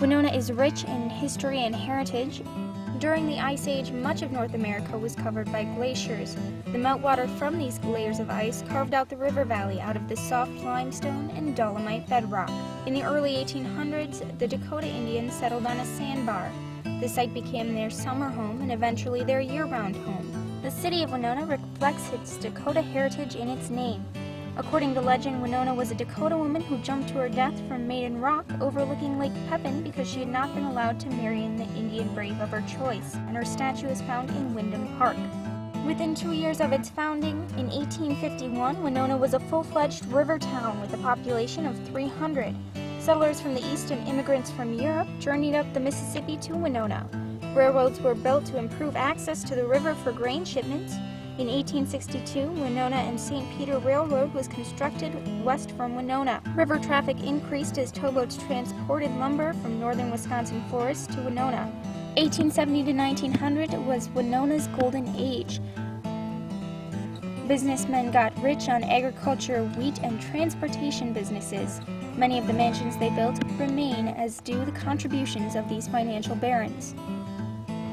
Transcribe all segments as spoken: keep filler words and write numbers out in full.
Winona is rich in history and heritage. During the Ice Age, much of North America was covered by glaciers. The meltwater from these layers of ice carved out the river valley out of the soft limestone and dolomite bedrock. In the early eighteen hundreds, the Dakota Indians settled on a sandbar. The site became their summer home and eventually their year-round home. The city of Winona reflects its Dakota heritage in its name. According to legend, Winona was a Dakota woman who jumped to her death from Maiden Rock overlooking Lake Pepin because she had not been allowed to marry in the Indian brave of her choice, and her statue is found in Windom Park. Within two years of its founding, in eighteen fifty-one, Winona was a full-fledged river town with a population of three hundred. Settlers from the East and immigrants from Europe journeyed up the Mississippi to Winona. Railroads were built to improve access to the river for grain shipments. In eighteen sixty-two, Winona and Saint Peter Railroad was constructed west from Winona. River traffic increased as towboats transported lumber from northern Wisconsin forests to Winona. eighteen seventy to nineteen hundred was Winona's golden age. Businessmen got rich on agriculture, wheat, and transportation businesses. Many of the mansions they built remain, as do the contributions of these financial barons.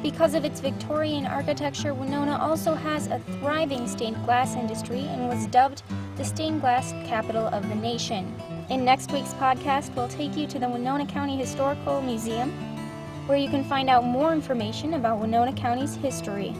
Because of its Victorian architecture, Winona also has a thriving stained glass industry and was dubbed the stained glass capital of the nation. In next week's podcast, we'll take you to the Winona County Historical Museum, where you can find out more information about Winona County's history.